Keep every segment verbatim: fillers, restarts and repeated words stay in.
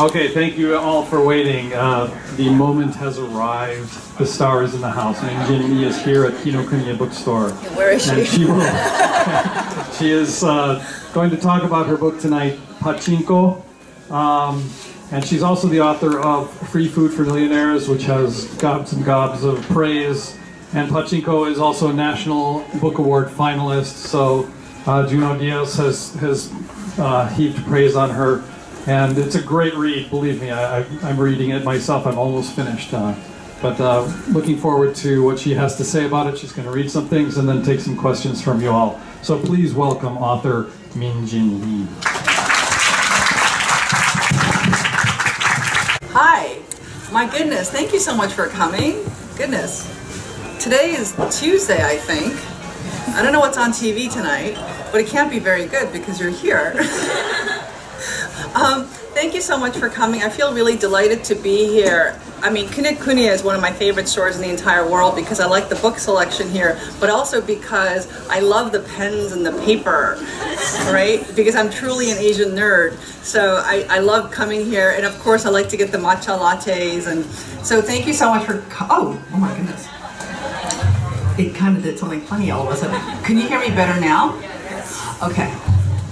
Okay, thank you all for waiting. Uh, the moment has arrived. The star is in the house. Min Jin Lee is here at Kinokuniya bookstore. Where is she? And she will. She is uh, going to talk about her book tonight, Pachinko. Um, and she's also the author of Free Food for Millionaires, which has gobs and gobs of praise. And Pachinko is also a National Book Award finalist. So uh, Junot Diaz has, has uh, heaped praise on her. And it's a great read, believe me. I, I, I'm reading it myself. I'm almost finished. Uh, but uh, looking forward to what she has to say about it. She's going to read some things and then take some questions from you all. So please welcome author Min Jin Lee. Hi. My goodness. Thank you so much for coming. Goodness. Today is Tuesday, I think. I don't know what's on T V tonight, but it can't be very good because you're here. Um, thank you so much for coming. I feel really delighted to be here. I mean, Kinokuniya is one of my favorite stores in the entire world because I like the book selection here, but also because I love the pens and the paper, right? Because I'm truly an Asian nerd. So I, I love coming here. And of course, I like to get the matcha lattes. And so thank you so much for, oh, oh my goodness. It kind of did something funny all of a sudden. Can you hear me better now? Okay.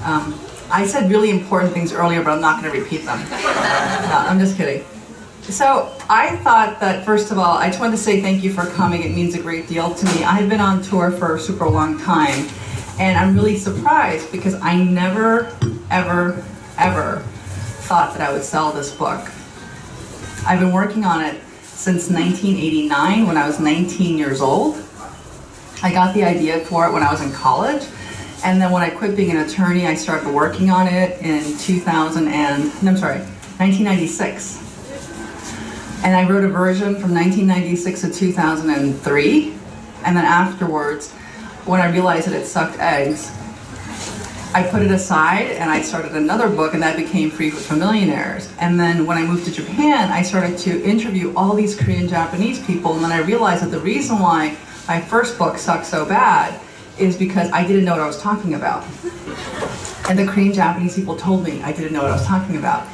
Um, I said really important things earlier, but I'm not going to repeat them. No, I'm just kidding. So I thought that, first of all, I just wanted to say thank you for coming. It means a great deal to me. I've been on tour for a super long time, and I'm really surprised because I never, ever, ever thought that I would sell this book. I've been working on it since nineteen eighty-nine, when I was nineteen years old. I got the idea for it when I was in college. And then when I quit being an attorney, I started working on it in two thousand and, no, I'm sorry, nineteen ninety-six. And I wrote a version from nineteen ninety-six to two thousand and three. And then afterwards, when I realized that it sucked eggs, I put it aside and I started another book, and that became Free Food for Millionaires. And then when I moved to Japan, I started to interview all these Korean Japanese people. And then I realized that the reason why my first book sucked so bad is because I didn't know what I was talking about. And the Korean Japanese people told me I didn't know what I was talking about.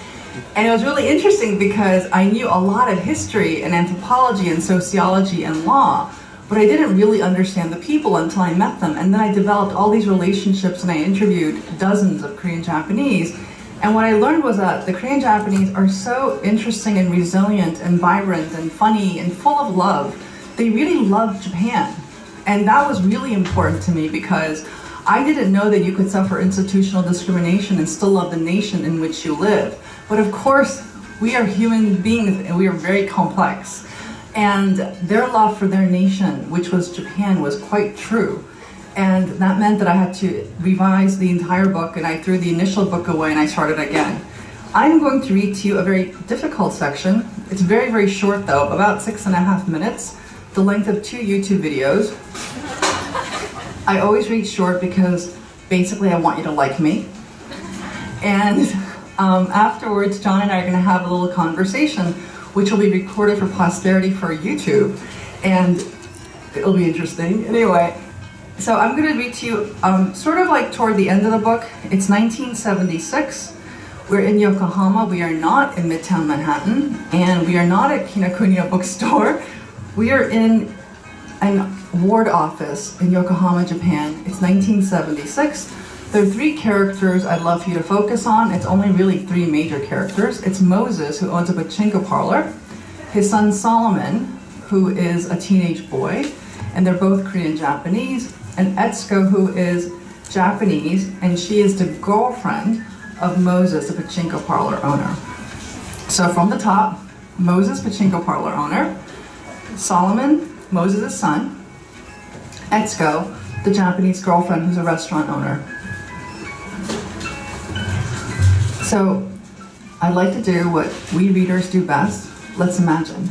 And it was really interesting because I knew a lot of history and anthropology and sociology and law, but I didn't really understand the people until I met them. And then I developed all these relationships and I interviewed dozens of Korean Japanese. And what I learned was that the Korean Japanese are so interesting and resilient and vibrant and funny and full of love. They really love Japan. And that was really important to me because I didn't know that you could suffer institutional discrimination and still love the nation in which you live. But of course, we are human beings and we are very complex. And their love for their nation, which was Japan, was quite true. And that meant that I had to revise the entire book, and I threw the initial book away and I started again. I'm going to read to you a very difficult section. It's very, very short though, about six and a half minutes. The length of two YouTube videos. I always read short because basically I want you to like me. And um, afterwards, John and I are gonna have a little conversation which will be recorded for posterity for YouTube. And it'll be interesting. Anyway, so I'm gonna read to you um, sort of like toward the end of the book. It's nineteen seventy-six. We're in Yokohama. We are not in Midtown Manhattan. And we are not at Kinokuniya bookstore. We are in an ward office in Yokohama, Japan. It's nineteen seventy-six. There are three characters I'd love for you to focus on. It's only really three major characters. It's Moses, who owns a pachinko parlor, his son Solomon, who is a teenage boy, and they're both Korean-Japanese, and Etsuko, who is Japanese, and she is the girlfriend of Moses, the pachinko parlor owner. So from the top, Moses, pachinko parlor owner, Solomon, Moses' son, Etsuko, the Japanese girlfriend who's a restaurant owner. So I'd like to do what we readers do best. Let's imagine.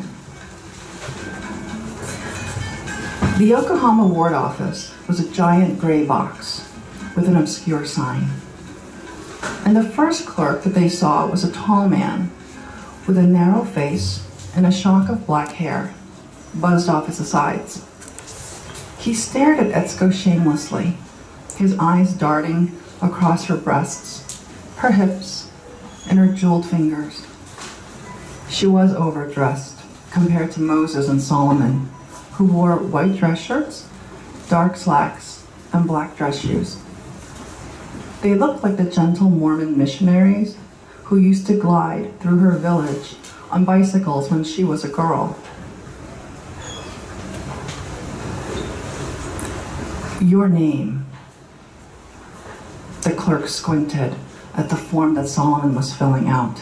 The Yokohama ward office was a giant gray box with an obscure sign. And the first clerk that they saw was a tall man with a narrow face and a shock of black hair buzzed off his sides. He stared at Etsuko shamelessly, his eyes darting across her breasts, her hips, and her jeweled fingers. She was overdressed compared to Moses and Solomon, who wore white dress shirts, dark slacks, and black dress shoes. They looked like the gentle Mormon missionaries who used to glide through her village on bicycles when she was a girl. Your name. The clerk squinted at the form that Solomon was filling out.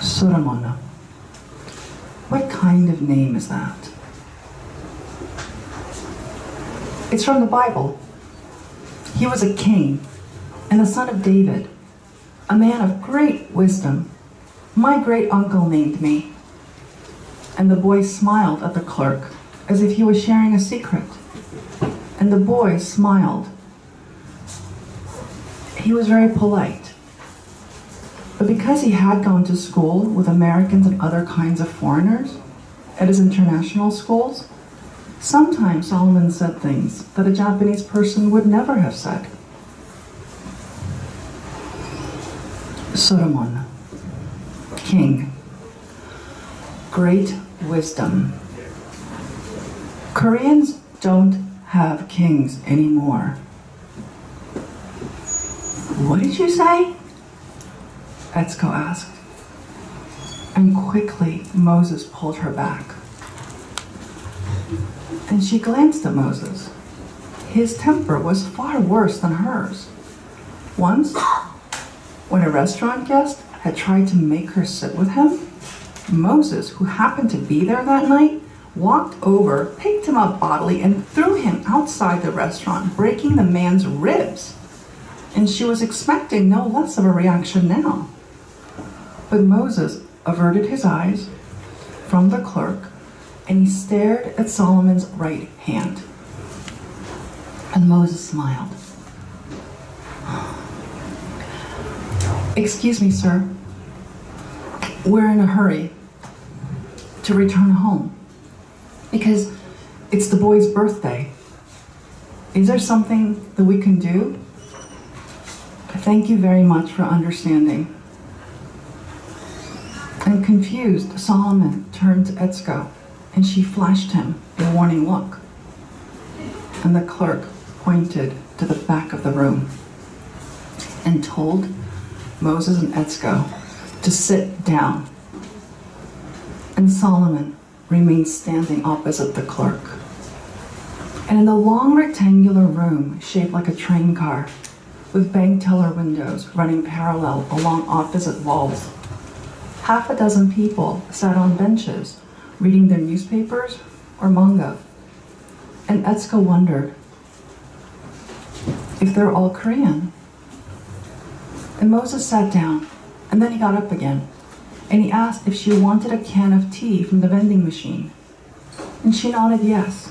Solomon. What kind of name is that? It's from the Bible. He was a king and the son of David, a man of great wisdom. My great uncle named me. And the boy smiled at the clerk as if he was sharing a secret. And the boy smiled. He was very polite. But because he had gone to school with Americans and other kinds of foreigners at his international schools, sometimes Solomon said things that a Japanese person would never have said. Solomon, king, great wisdom. Koreans don't have kings anymore. What did you say? Etsuko asked. And quickly, Moses pulled her back. And she glanced at Moses. His temper was far worse than hers. Once, when a restaurant guest had tried to make her sit with him, Moses, who happened to be there that night, walked over, picked him up bodily, and threw him outside the restaurant, breaking the man's ribs. And she was expecting no less of a reaction now. But Moses averted his eyes from the clerk, and he stared at Solomon's right hand. And Moses smiled. Excuse me, sir. We're in a hurry to return home because it's the boy's birthday. Is there something that we can do? Thank you very much for understanding. And confused, Solomon turned to Etsuko, and she flashed him a warning look. And the clerk pointed to the back of the room and told Moses and Etsuko to sit down. And Solomon remained standing opposite the clerk. And in the long rectangular room, shaped like a train car, with bank teller windows running parallel along opposite walls, half a dozen people sat on benches, reading their newspapers or manga. And Etsuko wondered if they're all Korean. And Moses sat down, and then he got up again, and he asked if she wanted a can of tea from the vending machine. And she nodded yes.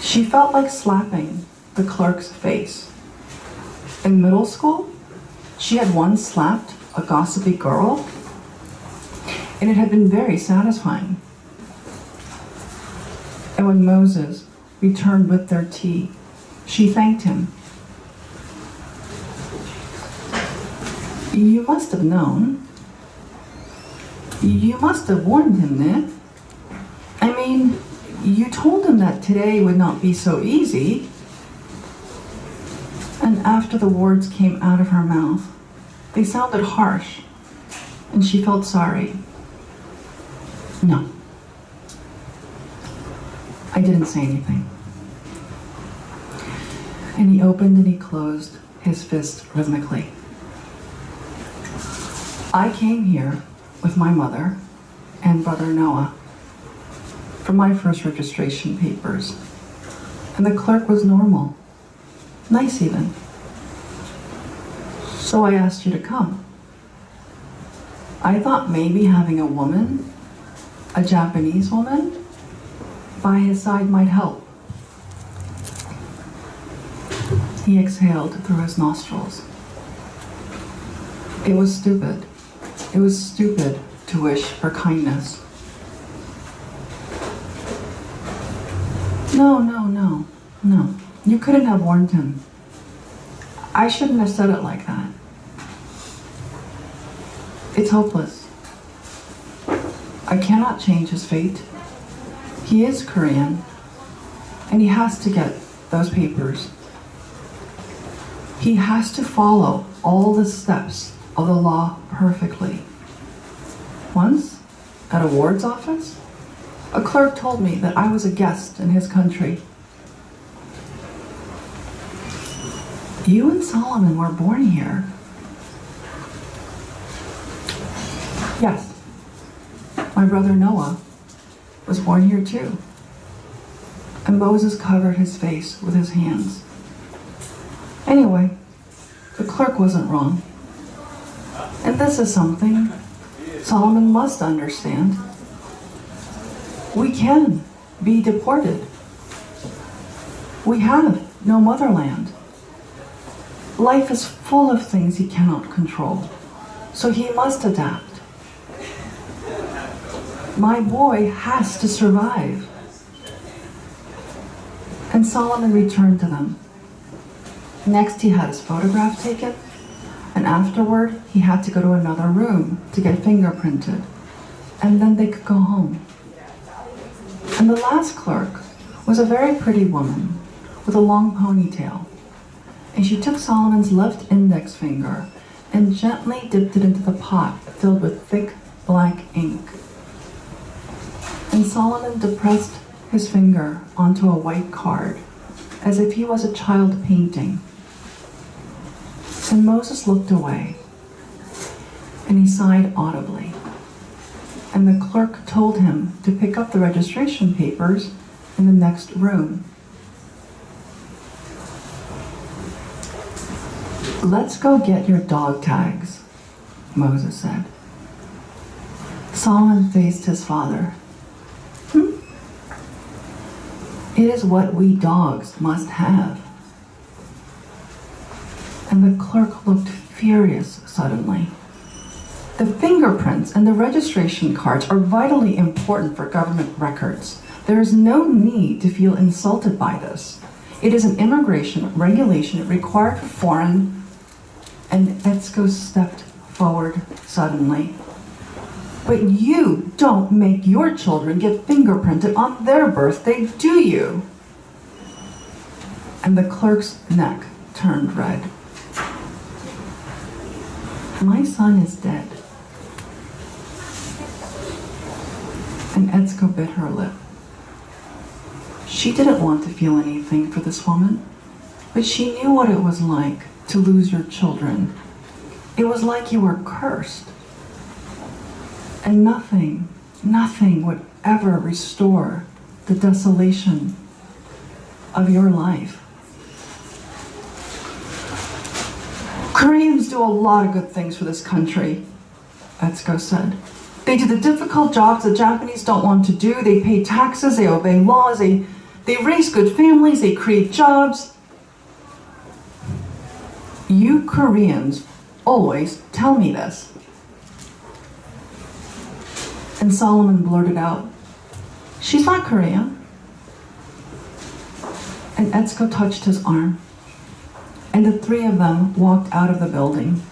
She felt like slapping the clerk's face. In middle school, she had once slapped a gossipy girl, and it had been very satisfying. And when Moses returned with their tea, she thanked him. You must have known. You must have warned him, Nick. I mean, you told him that today would not be so easy. And after the words came out of her mouth, they sounded harsh, and she felt sorry. No. I didn't say anything. And he opened and he closed his fist rhythmically. I came here with my mother and brother Noah for my first registration papers, and the clerk was normal. Nice even. So I asked you to come. I thought maybe having a woman, a Japanese woman, by his side might help. He exhaled through his nostrils. It was stupid. It was stupid to wish for kindness. No, no, no, no. You couldn't have warned him. I shouldn't have said it like that. It's hopeless. I cannot change his fate. He is Korean, and he has to get those papers. He has to follow all the steps of the law perfectly. Once, at a ward's office, a clerk told me that I was a guest in his country. You and Solomon were born here. Yes, my brother Noah was born here too. And Moses covered his face with his hands. Anyway, the clerk wasn't wrong. And this is something Solomon must understand. We can be deported. We have no motherland. Life is full of things he cannot control, so he must adapt. My boy has to survive. And Solomon returned to them. Next, he had his photograph taken, and afterward, he had to go to another room to get fingerprinted, and then they could go home. And the last clerk was a very pretty woman with a long ponytail, and she took Solomon's left index finger and gently dipped it into the pot filled with thick black ink. And Solomon depressed his finger onto a white card, as if he was a child painting. And Moses looked away, and he sighed audibly. And the clerk told him to pick up the registration papers in the next room. Let's go get your dog tags, Moses said. Solomon faced his father. Hmm? It is what we dogs must have. And the clerk looked furious suddenly. The fingerprints and the registration cards are vitally important for government records. There is no need to feel insulted by this. It is an immigration regulation required for foreign. And Etsuko stepped forward suddenly. But you don't make your children get fingerprinted on their birthday, do you? And the clerk's neck turned red. My son is dead. And Etsuko bit her lip. She didn't want to feel anything for this woman, but she knew what it was like to lose your children. It was like you were cursed. And nothing, nothing would ever restore the desolation of your life. Koreans do a lot of good things for this country, Etsuko said. They do the difficult jobs the Japanese don't want to do. They pay taxes, they obey laws, they, they raise good families, they create jobs. You Koreans always tell me this. And Solomon blurted out, she's not Korean. And Etsuko touched his arm, and the three of them walked out of the building.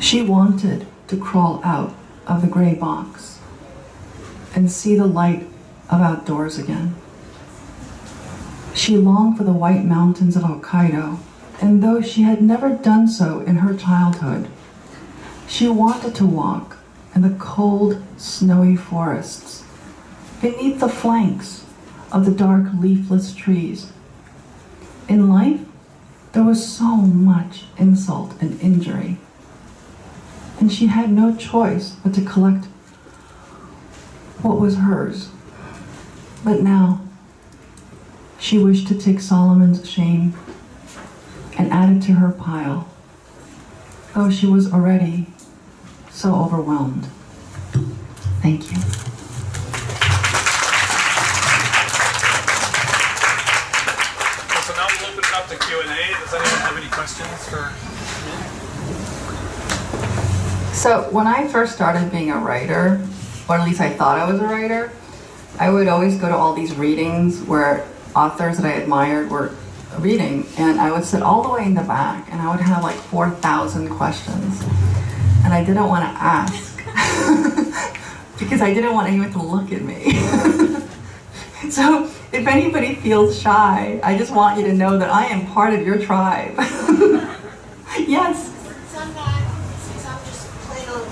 She wanted to crawl out of the gray box and see the light of outdoors again. She longed for the white mountains of Hokkaido, and though she had never done so in her childhood, she wanted to walk in the cold, snowy forests, beneath the flanks of the dark, leafless trees. In life, there was so much insult and injury, and she had no choice but to collect what was hers. But now, she wished to take Solomon's shame and added to her pile, though she was already so overwhelmed. Thank you. Okay, so now we'll open it up to Q and A. Does anyone have any questions for me? So when I first started being a writer, or at least I thought I was a writer, I would always go to all these readings where authors that I admired were reading, and I would sit all the way in the back, and I would have like four thousand questions. and I didn't want to ask because I didn't want anyone to look at me. So if anybody feels shy, I just want you to know that I am part of your tribe. Yes? Sometimes, since I'm just plain old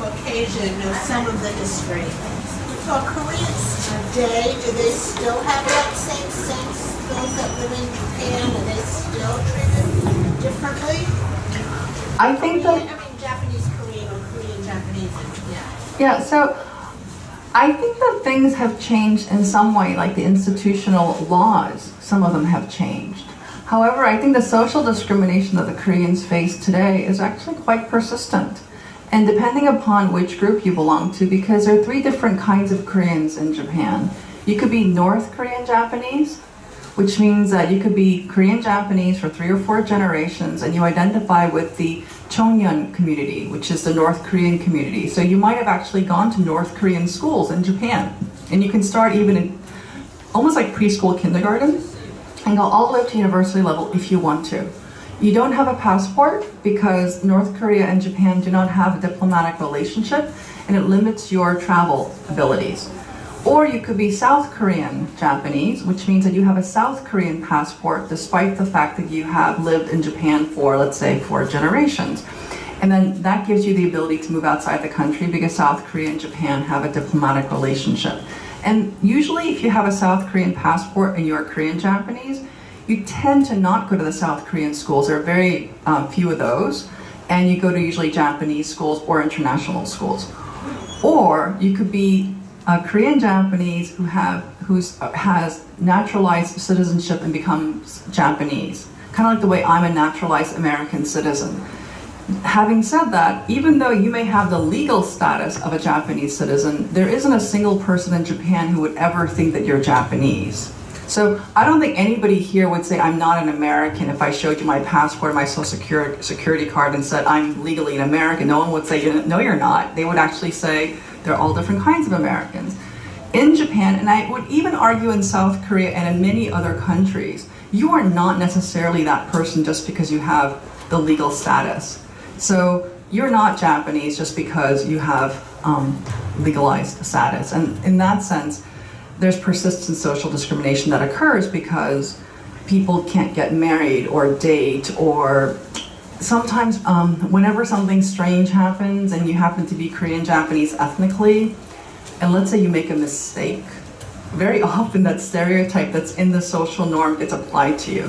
Caucasian, know some of the history. For Koreans today, do they still have that same sense? Those that live in Japan, are they still treated differently? I think that... I mean, Japanese Korean or Korean Japanese, yeah. Yeah, so... I think that things have changed in some way, like the institutional laws, some of them have changed. However, I think the social discrimination that the Koreans face today is actually quite persistent, and depending upon which group you belong to, because there are three different kinds of Koreans in Japan. You could be North Korean Japanese, which means that you could be Korean Japanese for three or four generations, and you identify with the Chongryon community, which is the North Korean community. So you might have actually gone to North Korean schools in Japan. And you can start even in almost like preschool, kindergarten, and go all the way up to university level if you want to. You don't have a passport because North Korea and Japan do not have a diplomatic relationship, and it limits your travel abilities. Or you could be South Korean Japanese, which means that you have a South Korean passport despite the fact that you have lived in Japan for, let's say, four generations. And then that gives you the ability to move outside the country because South Korea and Japan have a diplomatic relationship. And usually if you have a South Korean passport and you're Korean Japanese, you tend to not go to the South Korean schools. There are very um, few of those. And you go to usually Japanese schools or international schools. Or you could be Uh, Korean Japanese who have who's uh, has naturalized citizenship and becomes Japanese, kind of like the way I'm a naturalized American citizen. Having said that, even though you may have the legal status of a Japanese citizen, there isn't a single person in Japan who would ever think that you're Japanese. So I don't think anybody here would say I'm not an American if I showed you my passport and my social security, security card and said I'm legally an American. No one would say, no, you're not. They would actually say, they're all different kinds of Americans. In Japan, and I would even argue in South Korea and in many other countries, you are not necessarily that person just because you have the legal status. So you're not Japanese just because you have um, legalized status. And in that sense, there's persistent social discrimination that occurs because people can't get married or date, or sometimes um, whenever something strange happens and you happen to be Korean Japanese ethnically, and let's say you make a mistake, very often that stereotype that's in the social norm gets applied to you.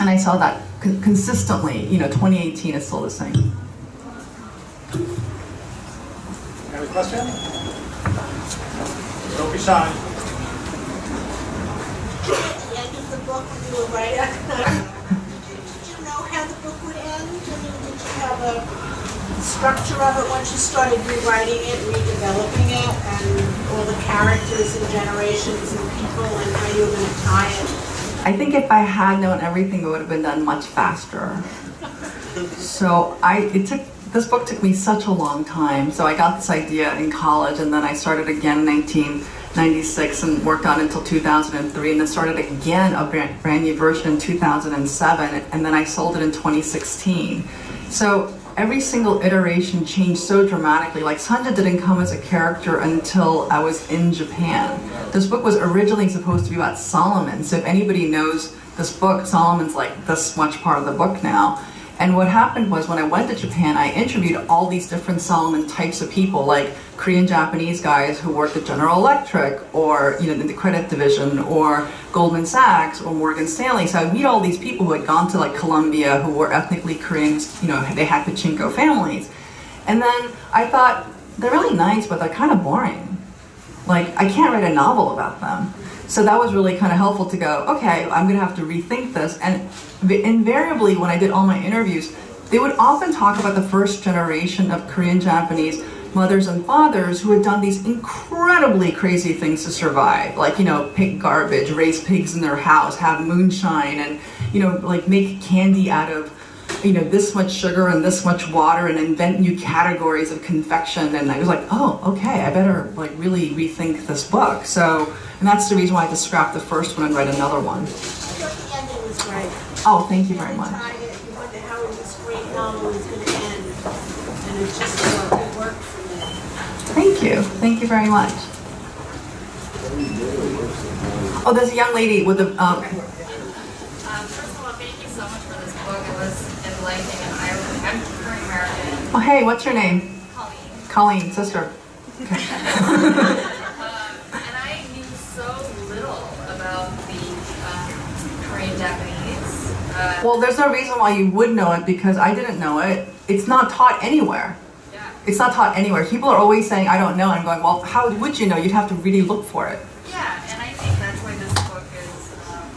And I saw that con consistently, you know, twenty eighteen is still the same. Any question? Don't be shy. At the end of the book, you were right at the structure of it once you started rewriting it, redeveloping it, and all the characters and generations and people and how you were going to tie it? I think if I had known everything, it would have been done much faster. So I, it took, this book took me such a long time. So I got this idea in college, and then I started again in nineteen ninety-six and worked on it until two thousand three, and then started again a brand, brand new version in two thousand seven, and then I sold it in twenty sixteen. So every single iteration changed so dramatically. Like Sunja didn't come as a character until I was in Japan. This book was originally supposed to be about Solomon. So if anybody knows this book, Solomon's like this much part of the book now. And what happened was when I went to Japan, I interviewed all these different Solomon types of people, like Korean Japanese guys who worked at General Electric, or you know, in the credit division, or Goldman Sachs, or Morgan Stanley. So I meet all these people who had gone to like Colombia, who were ethnically Koreans. You know, they had Pachinko families. And then I thought they're really nice, but they're kind of boring. Like I can't write a novel about them. So that was really kind of helpful to go, okay, I'm going to have to rethink this. And invariably, when I did all my interviews, they would often talk about the first generation of Korean Japanese mothers and fathers who had done these incredibly crazy things to survive, like, you know, pick garbage, raise pigs in their house, have moonshine, and, you know, like make candy out of, you know, this much sugar and this much water, and invent new categories of confection. And I was like, oh, okay, I better like really rethink this book. So, and that's the reason why I had to scrap the first one and write another one. I thought the ending was right. Oh, thank you very much. You wonder how this great novel is going to end, and and it's just so good work for me. Thank you. Thank you very much. Oh, there's a young lady with a... Um, okay. um, first of all, thank you so much for this book. It was enlightening, and I, I'm Korean American. Oh, hey, what's your name? Colleen. Colleen, sister. Okay. um, and I knew so little about the uh, Korean Japanese. Uh, well, there's no reason why you would know it, because I didn't know it. It's not taught anywhere. Yeah. It's not taught anywhere. People are always saying, I don't know. And I'm going, well, how would you know? You'd have to really look for it. Yeah, and I think that's why this book is um,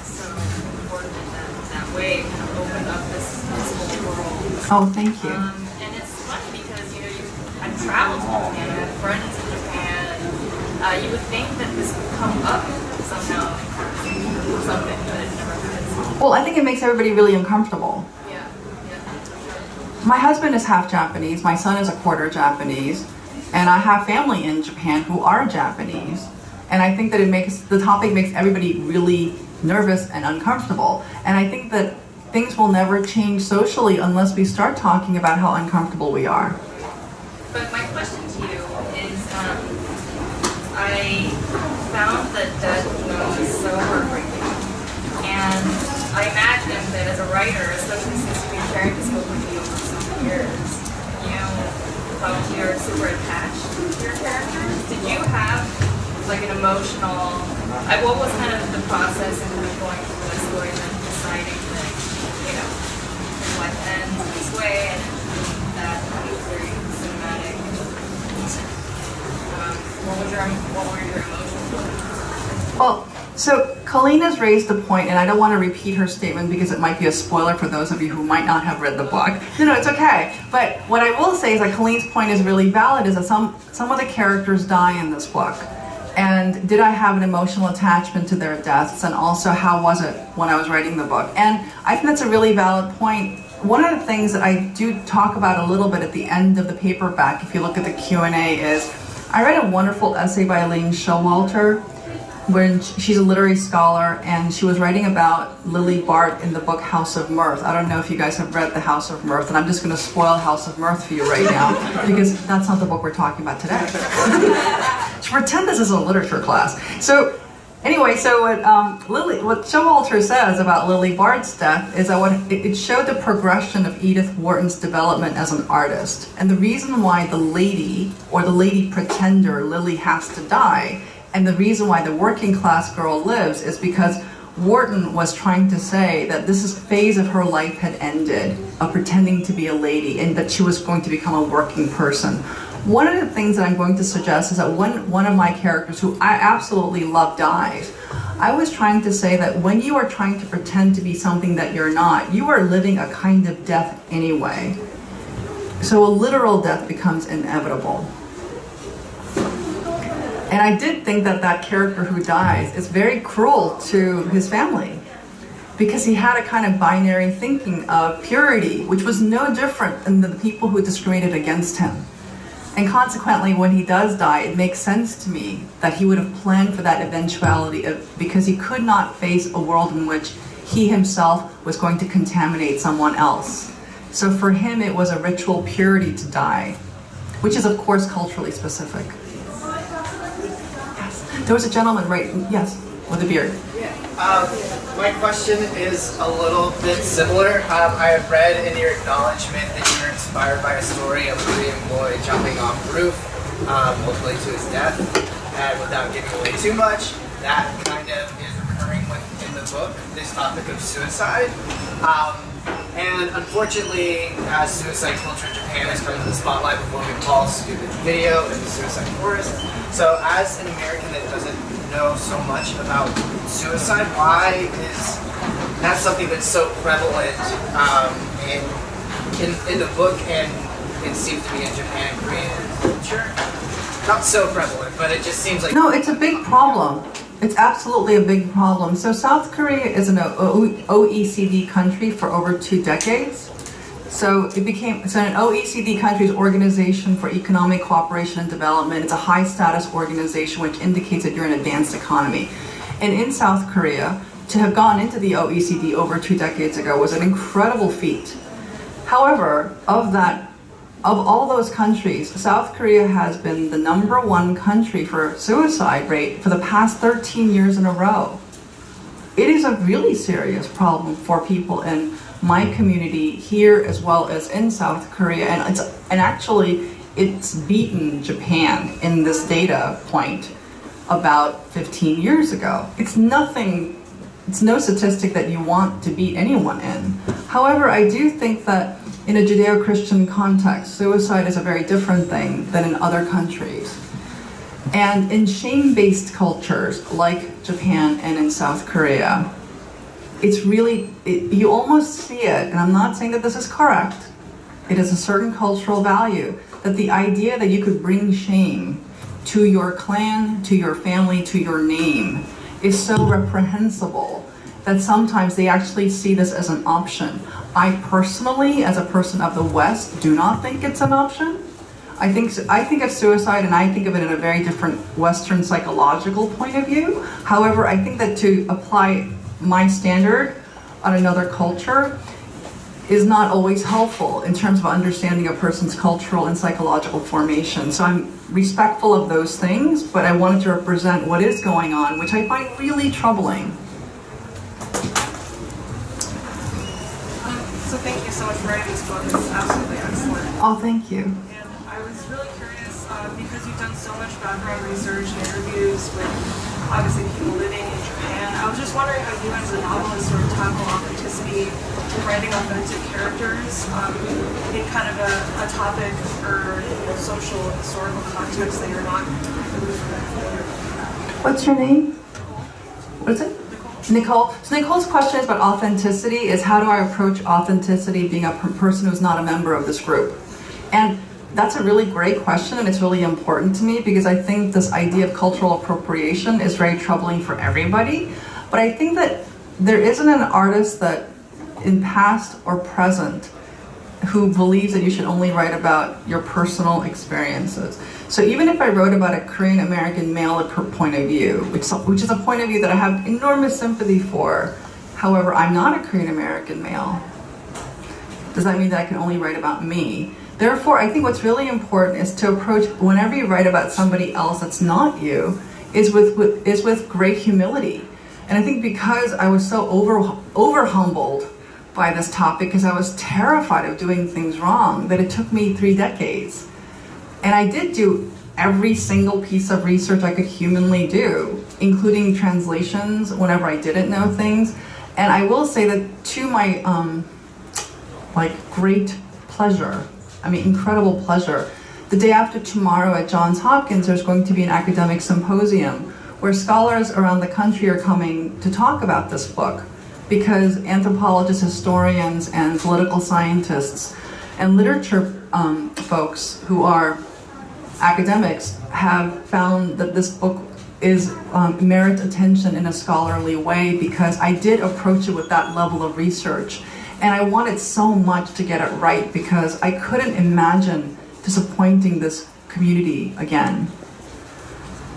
so important in that, in that way, to kind of open up this, this whole world. Oh, thank you. Um, and it's funny because, you know, you, I've traveled to Japan, I have friends in Japan, and uh, you would think that this would come up somehow, or something, but it never does. Well, I think it makes everybody really uncomfortable. Yeah, yeah, for sure. My husband is half Japanese, my son is a quarter Japanese, and I have family in Japan who are Japanese. And I think that it makes, the topic makes everybody really nervous and uncomfortable. And I think that things will never change socially unless we start talking about how uncomfortable we are. But my question to you is, um, I found that Dead Note so heartbreaking. And I imagine that as a writer, especially since you've been carrying this book with you for so many years, you know, how you're super attached to your characters. Did you have like an emotional, like what was kind of the process in going through this story and then deciding that, you know, your life ends this way and that kind of very cinematic? Um, what, was your, what were your emotions? Well, so Colleen has raised the point, and I don't want to repeat her statement because it might be a spoiler for those of you who might not have read the book. No, no, it's okay. But what I will say is that Colleen's point is really valid, is that some, some of the characters die in this book. And did I have an emotional attachment to their deaths, and also how was it when I was writing the book? And I think that's a really valid point. One of the things that I do talk about a little bit at the end of the paperback, if you look at the Q and A, is I read a wonderful essay by Elaine Showalter, when she's a literary scholar, and she was writing about Lily Bart in the book House of Mirth. I don't know if you guys have read the House of Mirth, and I'm just going to spoil House of Mirth for you right now, because that's not the book we're talking about today. To pretend this is a literature class. So anyway, so what um, Lily, what Showalter says about Lily Bart's death is that what, it, it showed the progression of Edith Wharton's development as an artist. And the reason why the lady, or the lady pretender, Lily has to die, and the reason why the working class girl lives, is because Wharton was trying to say that this phase of her life had ended, of pretending to be a lady, and that she was going to become a working person. One of the things that I'm going to suggest is that when one of my characters, who I absolutely love, dies, I was trying to say that when you are trying to pretend to be something that you're not, you are living a kind of death anyway. So a literal death becomes inevitable. And I did think that that character who dies is very cruel to his family, because he had a kind of binary thinking of purity, which was no different than the people who discriminated against him. And consequently, when he does die, it makes sense to me that he would have planned for that eventuality, of, because he could not face a world in which he himself was going to contaminate someone else. So for him, it was a ritual purity to die, which is, of course, culturally specific. Yes. There was a gentleman, right? Yes, with a beard. Yeah. Um, my question is a little bit similar. Um, I have read in your acknowledgement that you're inspired by a story of William Boyd jumping off the roof, um, hopefully to his death, and without giving away too much. That kind of is recurring within the book, this topic of suicide. Um, and unfortunately, as suicide culture in Japan has come to the spotlight with Logan Paul's stupid video in the suicide forest. So as an American that doesn't know so much about suicide, why is that something that's so prevalent um, in, in in the book, and it seems to be in Japan, Korean culture? Not so prevalent, but it just seems like... No, it's a big problem. It's absolutely a big problem. So South Korea is an O E C D country for over two decades. So it became, so an O E C D country's Organization for Economic Cooperation and Development. It's a high-status organization which indicates that you're an advanced economy. And in South Korea, to have gone into the O E C D over two decades ago was an incredible feat. However, of that of all those countries, South Korea has been the number one country for suicide rate for the past thirteen years in a row. It is a really serious problem for people in my community here as well as in South Korea, and it's and actually it's beaten Japan in this data point about fifteen years ago. It's nothing, it's no statistic that you want to beat anyone in. However, I do think that in a Judeo-Christian context, suicide is a very different thing than in other countries. And in shame-based cultures like Japan and in South Korea, it's really, it, you almost see it, and I'm not saying that this is correct, it is a certain cultural value, that the idea that you could bring shame to your clan, to your family, to your name, is so reprehensible that sometimes they actually see this as an option. I personally, as a person of the West, do not think it's an option. I think, I think of suicide, and I think of it in a very different Western psychological point of view. However, I think that to apply my standard on another culture is not always helpful in terms of understanding a person's cultural and psychological formation. So I'm respectful of those things, but I wanted to represent what is going on, which I find really troubling. So thank you so much for writing this book. It's absolutely excellent. Oh, thank you. And I was really curious, uh, because you've done so much background research and interviews with obviously people living in Japan, I was just wondering how you as a novelist sort of tackle authenticity and writing authentic characters um, in kind of a, a topic or you know, social, historical context that you're not really familiar with. What's your name? What is it? Nicole. So Nicole's question is about authenticity, is how do I approach authenticity being a person who's not a member of this group? And that's a really great question, and it's really important to me because I think this idea of cultural appropriation is very troubling for everybody. But I think that there isn't an artist that in past or present who believes that you should only write about your personal experiences. So even if I wrote about a Korean American male point of view, which, which is a point of view that I have enormous sympathy for, however, I'm not a Korean American male. Does that mean that I can only write about me? Therefore, I think what's really important is to approach, whenever you write about somebody else that's not you, is with, with, is with great humility. And I think because I was so over, over humbled by this topic because I was terrified of doing things wrong, that it took me three decades. And I did do every single piece of research I could humanly do, including translations whenever I didn't know things. And I will say that to my um, like great pleasure, I mean incredible pleasure, the day after tomorrow at Johns Hopkins there's going to be an academic symposium where scholars around the country are coming to talk about this book, because anthropologists, historians, and political scientists, and literature um, folks who are academics have found that this book is um, merits attention in a scholarly way because I did approach it with that level of research. And I wanted so much to get it right because I couldn't imagine disappointing this community again.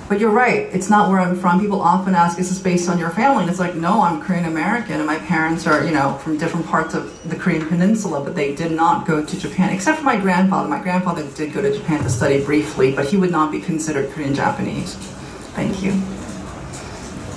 But you're right, it's not where I'm from. People often ask, is this based on your family? And it's like, no, I'm Korean American, and my parents are, you know, from different parts of the Korean Peninsula, but they did not go to Japan, except for my grandfather. My grandfather did go to Japan to study briefly, but he would not be considered Korean Japanese. Thank you.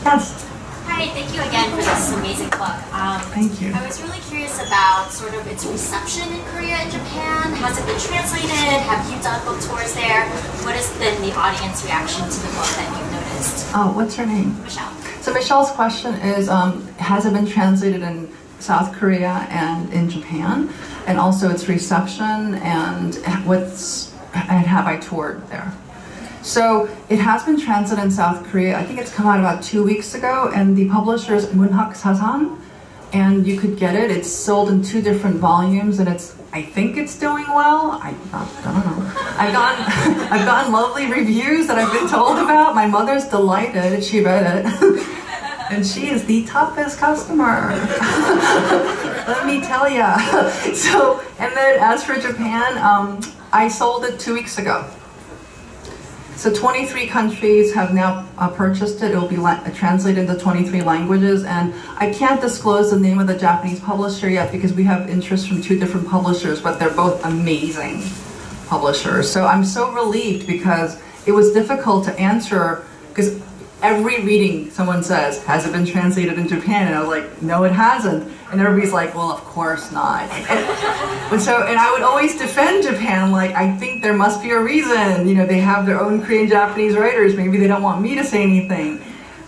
Yes? Hi, thank you again for this amazing book. Um, thank you. I was really curious about sort of its reception in Korea and Japan. Has it been translated? Have you done book tours there? What has been the audience reaction to the book that you've noticed? Oh, what's her name? Michelle. So Michelle's question is, um, has it been translated in South Korea and in Japan? And also its reception and what's, and have I toured there? So it has been translated in South Korea. I think it's come out about two weeks ago, and the publisher is Munhak Sasan, and you could get it. It's sold in two different volumes, and it's I think it's doing well. I, I don't know. I've gotten I've gotten lovely reviews that I've been told about. My mother's delighted. She read it, and she is the toughest customer. Let me tell ya. So and then as for Japan, um, I sold it two weeks ago. So twenty-three countries have now uh, purchased it. It will be translated into twenty-three languages, and I can't disclose the name of the Japanese publisher yet because we have interest from two different publishers, but they're both amazing. publishers. So I'm so relieved, because it was difficult to answer, because every reading someone says, has it been translated in Japan? And I was like, no, it hasn't. And everybody's like, well, of course not. And, and so, and I would always defend Japan, like, I think there must be a reason. You know, they have their own Korean Japanese writers. Maybe they don't want me to say anything.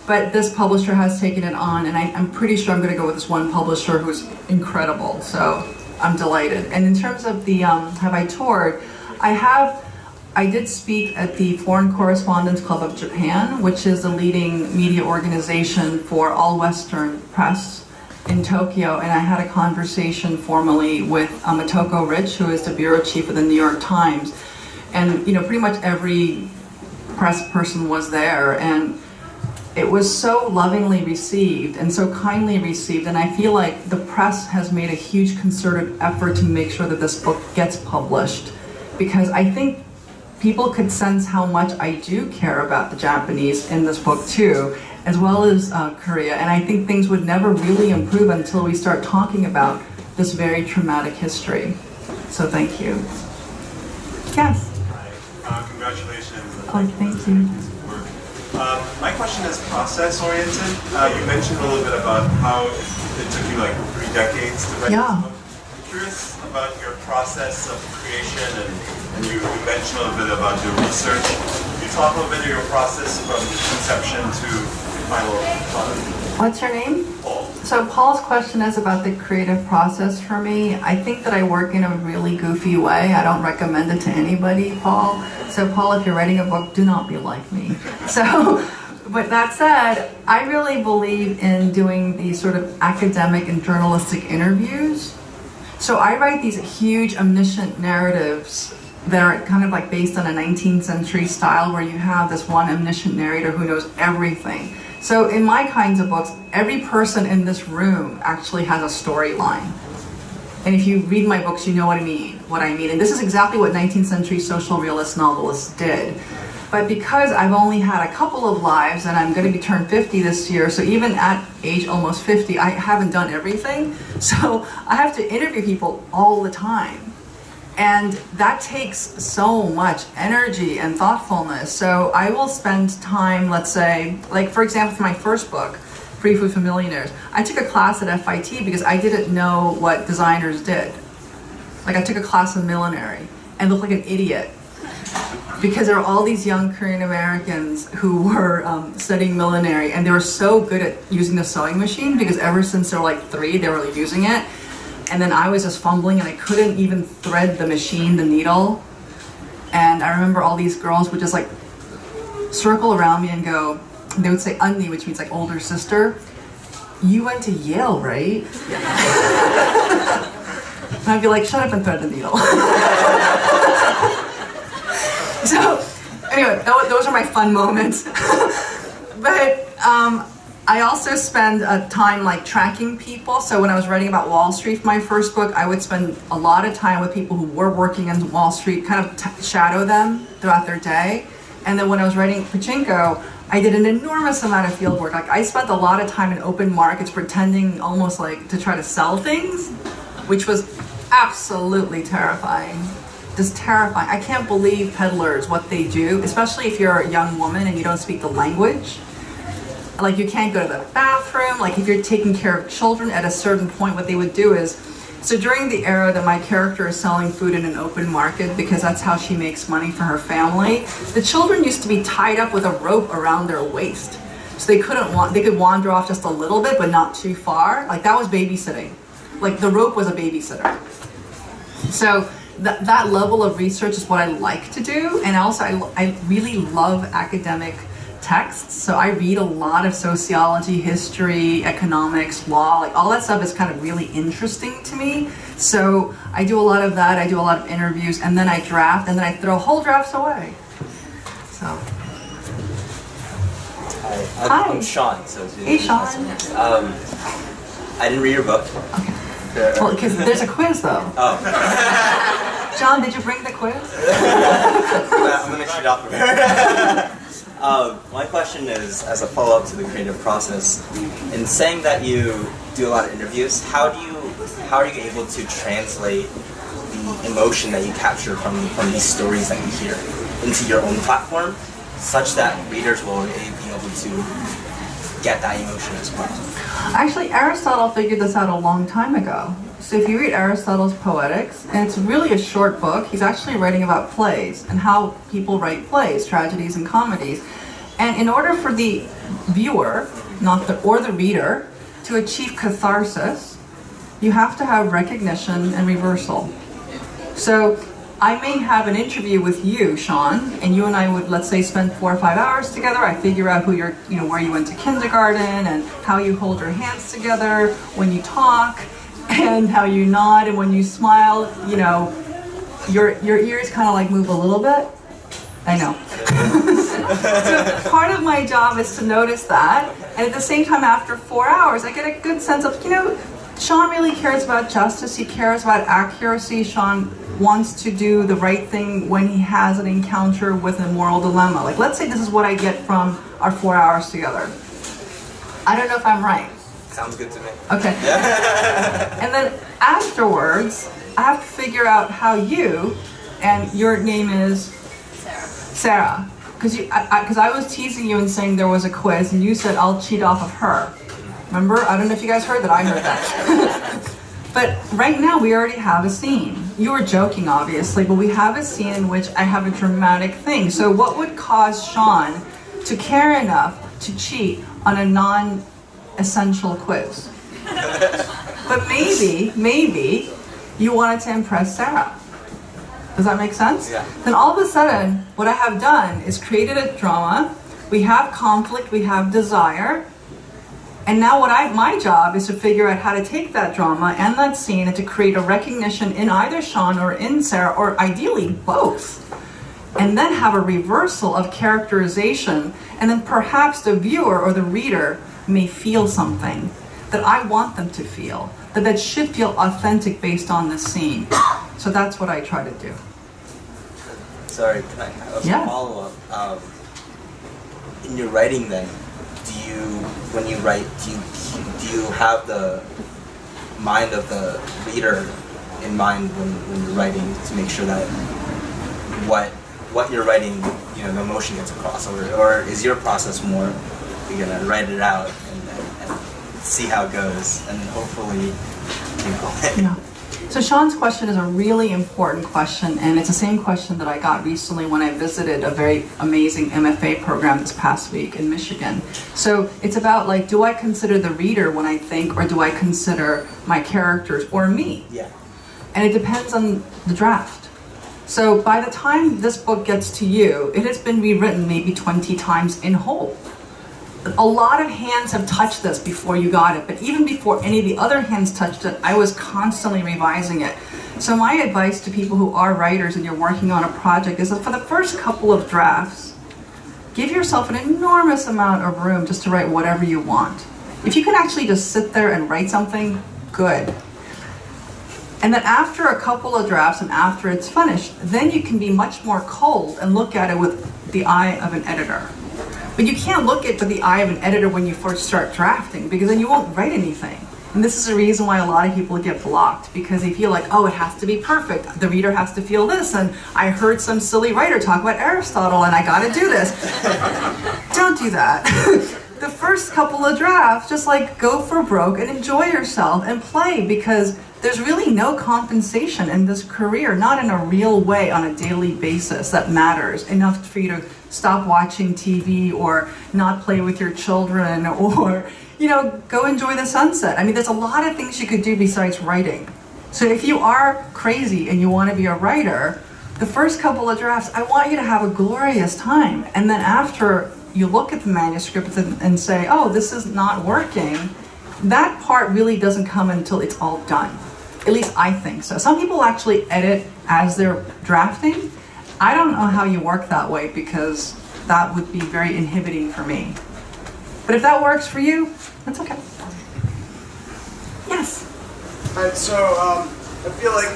But this publisher has taken it on, and I, I'm pretty sure I'm going to go with this one publisher who's incredible. So I'm delighted. And in terms of the um, have I toured, I have, I did speak at the Foreign Correspondents Club of Japan, which is the leading media organization for all Western press in Tokyo. And I had a conversation formally with um, Matoko Rich, who is the bureau chief of the New York Times. And, you know, pretty much every press person was there. And it was so lovingly received and so kindly received, and I feel like the press has made a huge concerted effort to make sure that this book gets published, because I think people could sense how much I do care about the Japanese in this book too, as well as uh, Korea, and I think things would never really improve until we start talking about this very traumatic history. So thank you. Yes? Hi. Uh, congratulations. Oh, thank you. Um, my question is process-oriented. Uh, you mentioned a little bit about how it took you like three decades to write yeah. this book. I'm curious about your process of creation, and, and you, you mentioned a little bit about your research. Can you talk a little bit of your process from conception to final product? What's your name? Paul. So Paul's question is about the creative process for me. I think that I work in a really goofy way. I don't recommend it to anybody, Paul. So Paul, if you're writing a book, do not be like me. So, but that said, I really believe in doing these sort of academic and journalistic interviews. So I write these huge omniscient narratives that are kind of like based on a nineteenth century style where you have this one omniscient narrator who knows everything. So in my kinds of books, every person in this room actually has a storyline. And if you read my books, you know what I mean, what I mean. And this is exactly what nineteenth century social realist novelists did. But because I've only had a couple of lives, and I'm going to be turned fifty this year, so even at age almost fifty, I haven't done everything. So I have to interview people all the time. And that takes so much energy and thoughtfulness. So I will spend time, let's say, like for example, for my first book, Free Food for Millionaires, I took a class at F I T because I didn't know what designers did. Like I took a class in millinery and looked like an idiot because there were all these young Korean Americans who were um, studying millinery, and they were so good at using the sewing machine because ever since they were like three, they were using it. And then I was just fumbling and I couldn't even thread the machine, the needle. And I remember all these girls would just like circle around me and go, and they would say "Unni," which means like older sister. You went to Yale, right? And I'd be like, shut up and thread the needle. So anyway, those are my fun moments. But um, I also spend a time like tracking people. So when I was writing about Wall Street for my first book, I would spend a lot of time with people who were working in Wall Street, kind of t shadow them throughout their day. And then when I was writing Pachinko, I did an enormous amount of field work. Like I spent a lot of time in open markets pretending almost like to try to sell things, which was absolutely terrifying. Just terrifying. I can't believe peddlers, what they do, especially if you're a young woman and you don't speak the language. Like you can't go to the bathroom. Like if you're taking care of children, at a certain point what they would do is, so during the era that my character is selling food in an open market because that's how she makes money for her family, the children used to be tied up with a rope around their waist. So they couldn't want, they could wander off just a little bit, but not too far. Like that was babysitting. Like the rope was a babysitter. So that, that level of research is what I like to do. And also I, I really love academic texts. So I read a lot of sociology, history, economics, law, like all that stuff is kind of really interesting to me. So I do a lot of that, I do a lot of interviews, and then I draft, and then I throw whole drafts away. So. Hi, I'm, Hi. I'm Sean. So hey Sean. Um, I didn't read your book. Okay. Well, because there's a quiz though. Oh. John, did you bring the quiz? I'm gonna shoot off of here. Uh, my question is, as a follow-up to the creative process, in saying that you do a lot of interviews, how do you, how are you able to translate the emotion that you capture from, from these stories that you hear into your own platform, such that readers will be able to get that emotion as well. Actually, Aristotle figured this out a long time ago. So if you read Aristotle's Poetics, and it's really a short book, he's actually writing about plays and how people write plays, tragedies and comedies. And in order for the viewer, not the or the reader, to achieve catharsis, you have to have recognition and reversal. So I may have an interview with you, Sean, and you and I would, let's say, spend four or five hours together. I figure out who you're, you know, where you went to kindergarten and how you hold your hands together when you talk and how you nod and when you smile, you know, your, your ears kind of like move a little bit. I know. So part of my job is to notice that. And at the same time, after four hours, I get a good sense of, you know, Sean really cares about justice, he cares about accuracy, Sean wants to do the right thing when he has an encounter with a moral dilemma. Like, let's say this is what I get from our four hours together. I don't know if I'm right. Sounds good to me. Okay. And then afterwards, I have to figure out how you, and your name is? Sarah. Sarah. Because I, I, I was teasing you and saying there was a quiz, and you said, I'll cheat off of her. Remember? I don't know if you guys heard that. I heard that. But right now, we already have a scene. You were joking, obviously, but we have a scene in which I have a dramatic thing. So what would cause Sean to care enough to cheat on a non-essential quiz? But maybe, maybe, you wanted to impress Sarah. Does that make sense? Yeah. Then all of a sudden, what I have done is created a drama. We have conflict, we have desire. And now what I, my job is to figure out how to take that drama and that scene and to create a recognition in either Sean or in Sarah, or ideally both, and then have a reversal of characterization, and then perhaps the viewer or the reader may feel something that I want them to feel, that that should feel authentic based on this scene. So that's what I try to do. Sorry, can I have yeah. a follow-up? Um, in your writing then, do you, when you write, do you, do you have the mind of the reader in mind when, when you're writing to make sure that what what you're writing, you know, the emotion gets across, or, or is your process more, you're gonna write it out and, and, and see how it goes, and hopefully, you know. Yeah. So Sean's question is a really important question, and it's the same question that I got recently when I visited a very amazing M F A program this past week in Michigan. So it's about, like, do I consider the reader when I think, or do I consider my characters or me? Yeah. And it depends on the draft. So by the time this book gets to you, it has been rewritten maybe twenty times in whole. A lot of hands have touched this before you got it, but even before any of the other hands touched it, I was constantly revising it. So my advice to people who are writers and you're working on a project is that for the first couple of drafts, give yourself an enormous amount of room just to write whatever you want. If you can actually just sit there and write something, good. And then after a couple of drafts and after it's finished, then you can be much more cold and look at it with the eye of an editor. But you can't look at it with the eye of an editor when you first start drafting, because then you won't write anything. And this is the reason why a lot of people get blocked, because they feel like, oh, it has to be perfect. The reader has to feel this, and I heard some silly writer talk about Aristotle, and I gotta do this. Don't do that. The first couple of drafts, just like go for broke and enjoy yourself and play, because there's really no compensation in this career, not in a real way on a daily basis that matters enough for you to stop watching T V or not play with your children or, you know, go enjoy the sunset. I mean, there's a lot of things you could do besides writing. So if you are crazy and you want to be a writer, the first couple of drafts, I want you to have a glorious time. And then after you look at the manuscript and, and say, oh, this is not working, that part really doesn't come until it's all done. At least I think so. Some people actually edit as they're drafting. I don't know how you work that way, because that would be very inhibiting for me. But if that works for you, that's okay. Yes? All right, so um, I feel like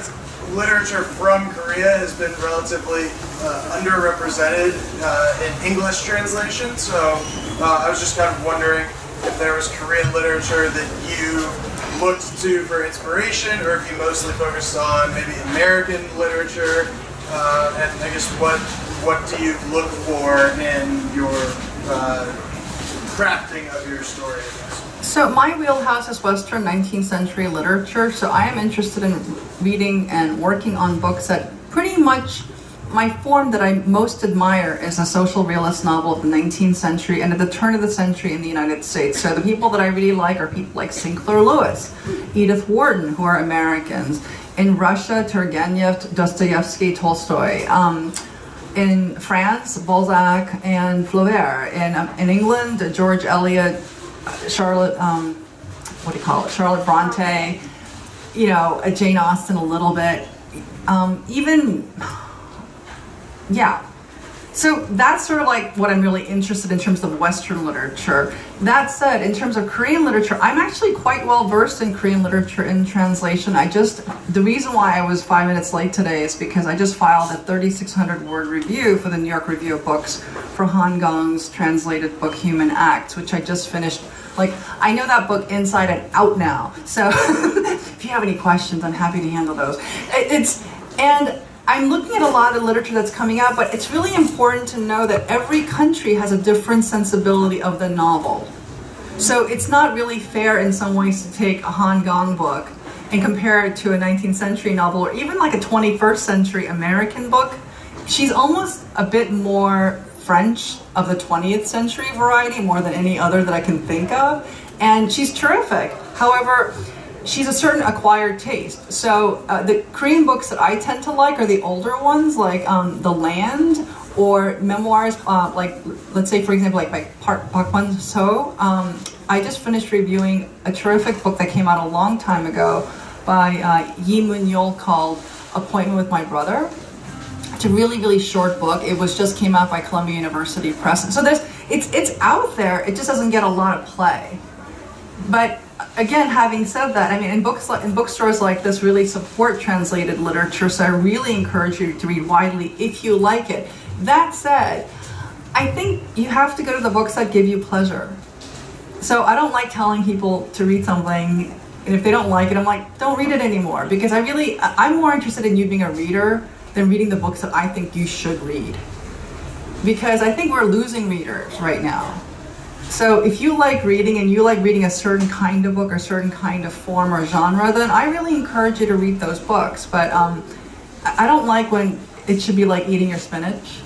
literature from Korea has been relatively uh, underrepresented uh, in English translation. So uh, I was just kind of wondering if there was Korean literature that you looked to for inspiration, or if you mostly focused on maybe American literature, uh, and I guess what what do you look for in your uh, crafting of your story? So my wheelhouse is Western nineteenth century literature, so I am interested in reading and working on books that pretty much, my form that I most admire is a social realist novel of the nineteenth century and at the turn of the century in the United States. So the people that I really like are people like Sinclair Lewis, Edith Wharton, who are Americans. In Russia, Turgenev, Dostoevsky, Tolstoy. Um, in France, Balzac and Flaubert. In, um, in England, George Eliot, Charlotte, um, what do you call it, Charlotte Bronte, you know, Jane Austen a little bit. Um, even, yeah. So that's sort of like what I'm really interested in terms of Western literature. That said, in terms of Korean literature, I'm actually quite well versed in Korean literature in translation. I just, the reason why I was five minutes late today is because I just filed a thirty-six hundred word review for the New York Review of Books for Han Gong's translated book Human Acts, which I just finished. Like, I know that book inside and out now. So if you have any questions, I'm happy to handle those. It, it's, and I'm looking at a lot of literature that's coming out, but it's really important to know that every country has a different sensibility of the novel. So it's not really fair in some ways to take a Han Gong book and compare it to a nineteenth century novel or even like a twenty-first century American book. She's almost a bit more French of the twentieth century variety more than any other that I can think of. And she's terrific. However, she's a certain acquired taste. So uh, the Korean books that I tend to like are the older ones, like um, The Land, or memoirs, uh, like, let's say, for example, like by Park Bang-ho. Um, I just finished reviewing a terrific book that came out a long time ago by uh, Yi Mun-yol called Appointment with My Brother. It's a really, really short book. It was just came out by Columbia University Press. So there's, it's, it's out there, it just doesn't get a lot of play. But again, having said that, I mean, in books, in bookstores like this really support translated literature, so I really encourage you to read widely if you like it. That said, I think you have to go to the books that give you pleasure. So I don't like telling people to read something, and if they don't like it, I'm like, don't read it anymore, because I really, I'm more interested in you being a reader than reading the books that I think you should read. Because I think we're losing readers right now. So if you like reading and you like reading a certain kind of book or a certain kind of form or genre, then I really encourage you to read those books. But um, I don't like when it should be like eating your spinach.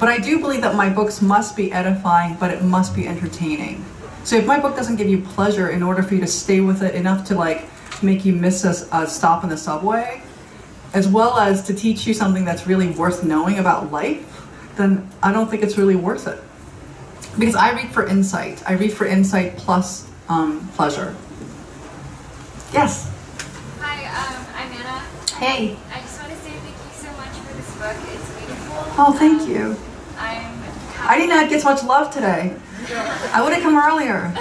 But I do believe that my books must be edifying, but it must be entertaining. So if my book doesn't give you pleasure in order for you to stay with it enough to like make you miss a, a stop in the subway, as well as to teach you something that's really worth knowing about life, then I don't think it's really worth it. Because I read for insight. I read for insight plus um, pleasure. Yes? Hi, um, I'm Anna. Hey. I just want to say thank you so much for this book. It's beautiful. Oh, thank um, you. I'm happy. I did not get so much love today. I would have come earlier. um,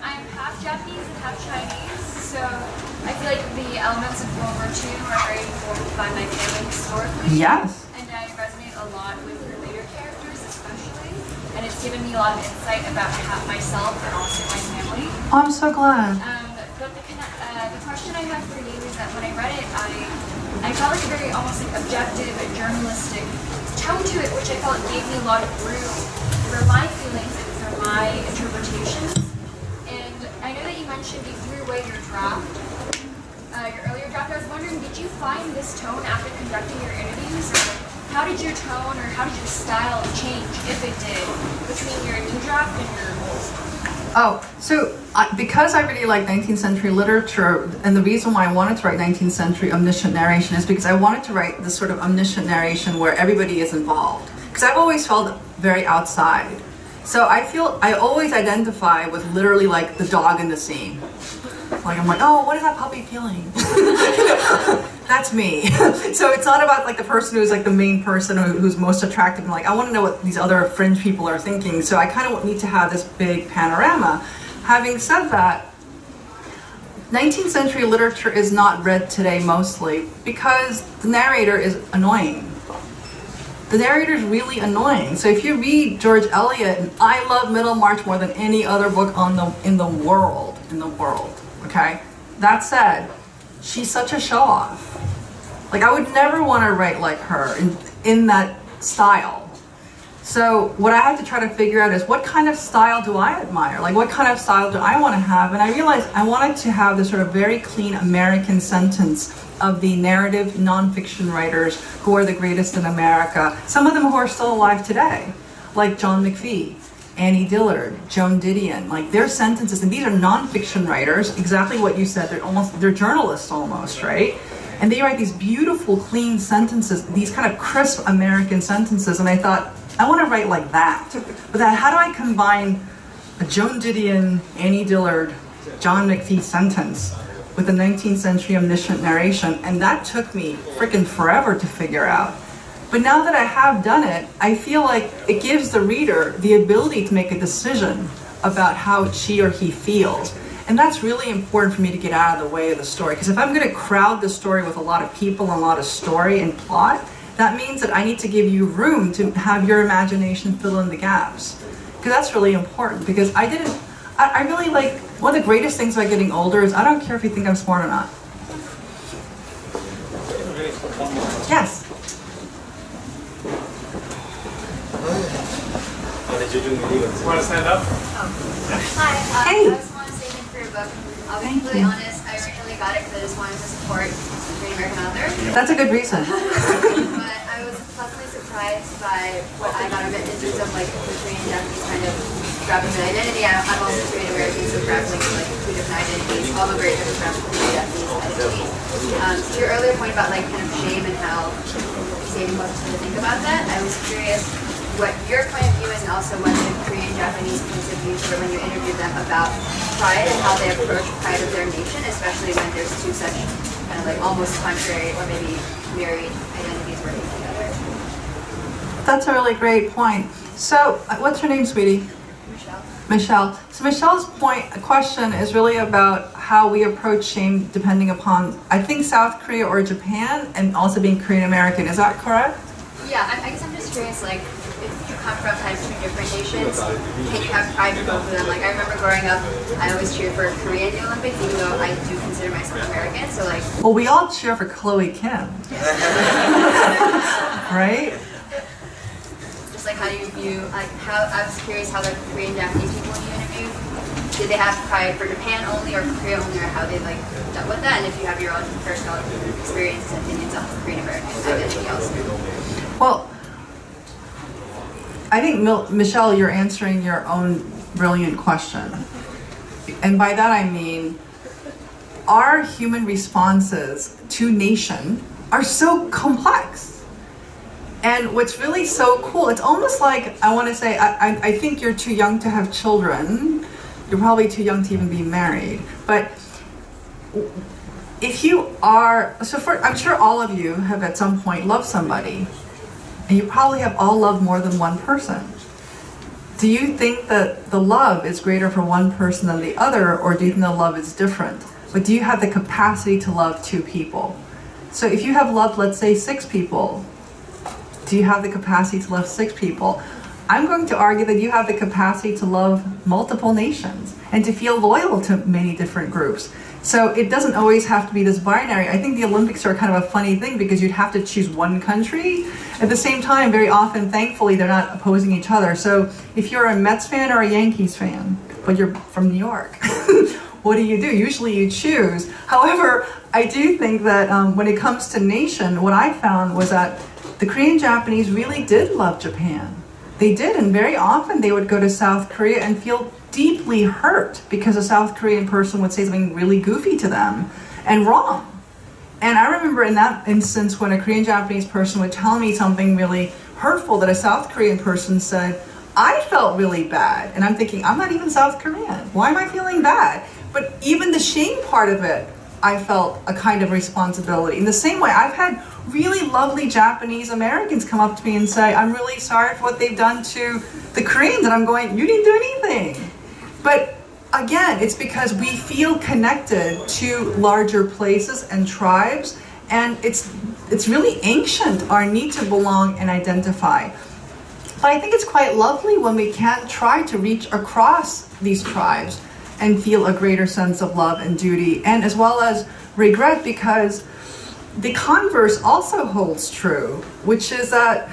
I'm half Japanese and half Chinese, so I feel like the elements of World War Two are very important by my family historically. Yes. And I resonate a lot with her later characters, especially. And it's given me a lot of insight about myself and also my family. Oh, I'm so glad. Um, but the, uh, the question I have for you is that when I read it, I, I felt like a very almost like objective and journalistic tone to it, which I felt gave me a lot of room for my feelings and for my interpretations. And I know that you mentioned you threw away your draft, uh, your earlier draft. I was wondering, did you find this tone after conducting your interviews? Or how did your tone or how did your style change, if it did, between your new draft and your old? Oh, so I, because I really like nineteenth century literature, and the reason why I wanted to write nineteenth century omniscient narration is because I wanted to write this sort of omniscient narration where everybody is involved. Because I've always felt very outside. So I feel, I always identify with literally like the dog in the scene. Like, I'm like, oh, what is that puppy feeling? That's me. So it's not about like the person who's like the main person who, who's most attractive. And like, I want to know what these other fringe people are thinking. So I kind of need to have this big panorama. Having said that, nineteenth century literature is not read today mostly because the narrator is annoying. the narrator's really annoying. So if you read George Eliot, I love Middlemarch more than any other book on the in the world, in the world, okay? That said, she's such a show-off. Like, I would never want to write like her in, in that style. So what I have to try to figure out is what kind of style do I admire? Like, what kind of style do I want to have? And I realized I wanted to have this sort of very clean American sentence of the narrative nonfiction writers who are the greatest in America. Some of them who are still alive today, like John McPhee, Annie Dillard, Joan Didion, like their sentences. And these are nonfiction writers, exactly what you said. They're almost, they're journalists almost, right? And they write these beautiful, clean sentences, these kind of crisp American sentences. And I thought, I want to write like that. But then how do I combine a Joan Didion, Annie Dillard, John McPhee sentence with a nineteenth century omniscient narration? And that took me freaking forever to figure out. But now that I have done it, I feel like it gives the reader the ability to make a decision about how she or he feels. And that's really important for me to get out of the way of the story. Because if I'm going to crowd the story with a lot of people and a lot of story and plot, that means that I need to give you room to have your imagination fill in the gaps. Because that's really important. Because I didn't, I, I really like, one of the greatest things about getting older is I don't care if you think I'm smart or not. Yes? Want to stand up? Hi. Hey. Book. I'll be completely honest, I originally got it because I just wanted to support the American author. That's a good reason. But I was pleasantly surprised by what I got of it in terms of like the Korean and Japanese kind of grappling with identity. I'm, I'm also Korean American, so grappling with like two different identities, all the very different grappling with Japanese identities. Um, to your earlier point about like kind of shame and how saving books to think about that, I was curious what your point of view is, and also what the Korean Japanese points of view were when you interviewed them about pride and how they approach pride of their nation, especially when there's two such kind of like almost contrary or maybe married identities working together. That's a really great point. So, what's your name, sweetie? Michelle. Michelle. So Michelle's point, a question, is really about how we approach shame depending upon, I think, South Korea or Japan, and also being Korean American. Is that correct? Yeah, I, I guess I'm just curious, like, if you come from kind of two different nations, can you have pride for both of them? Like, I remember growing up, I always cheered for Korea in the Olympics, even though I do consider myself American, so like... Well, we all cheer for Chloe Kim. Right? Just like how you view, like, how, I was curious how the Korean Japanese people you interviewed, did they have pride for Japan only or Korea only, or how they, like, dealt with that? And if you have your own personal experiences and opinions on Korean American identity also. Well, I think, Mil Michelle, you're answering your own brilliant question. And by that I mean, our human responses to nation are so complex. And what's really so cool, it's almost like, I want to say, I, I, I think you're too young to have children. You're probably too young to even be married. But if you are, so for, I'm sure all of you have at some point loved somebody. And you probably have all loved more than one person. Do you think that the love is greater for one person than the other, or do you think the love is different? But do you have the capacity to love two people? So if you have loved, let's say, six people, do you have the capacity to love six people? I'm going to argue that you have the capacity to love multiple nations and to feel loyal to many different groups. So it doesn't always have to be this binary. I think the Olympics are kind of a funny thing because you'd have to choose one country. At the same time, very often, thankfully, they're not opposing each other. So if you're a Mets fan or a Yankees fan, but you're from New York, what do you do? Usually you choose. However, I do think that um, when it comes to nation, what I found was that the Korean Japanese really did love Japan. They did, and very often they would go to South Korea and feel deeply hurt because a South Korean person would say something really goofy to them and wrong. And I remember in that instance when a Korean Japanese person would tell me something really hurtful that a South Korean person said, I felt really bad. And I'm thinking, I'm not even South Korean. Why am I feeling bad? But even the shame part of it, I felt a kind of responsibility. In the same way, I've had really lovely Japanese Americans come up to me and say, I'm really sorry for what they've done to the Koreans. And I'm going, you didn't do anything. But again, it's because we feel connected to larger places and tribes, and it's it's really ancient, our need to belong and identify. But I think it's quite lovely when we can try to reach across these tribes and feel a greater sense of love and duty, and as well as regret, because the converse also holds true, which is that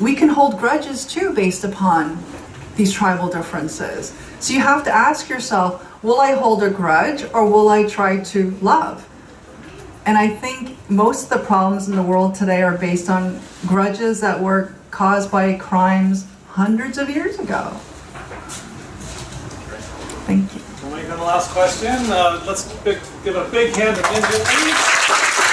we can hold grudges too based upon these tribal differences. So you have to ask yourself, will I hold a grudge or will I try to love? And I think most of the problems in the world today are based on grudges that were caused by crimes hundreds of years ago. Thank you. We'll make that the last question. Uh, let's big, give a big hand to Min Jin Lee.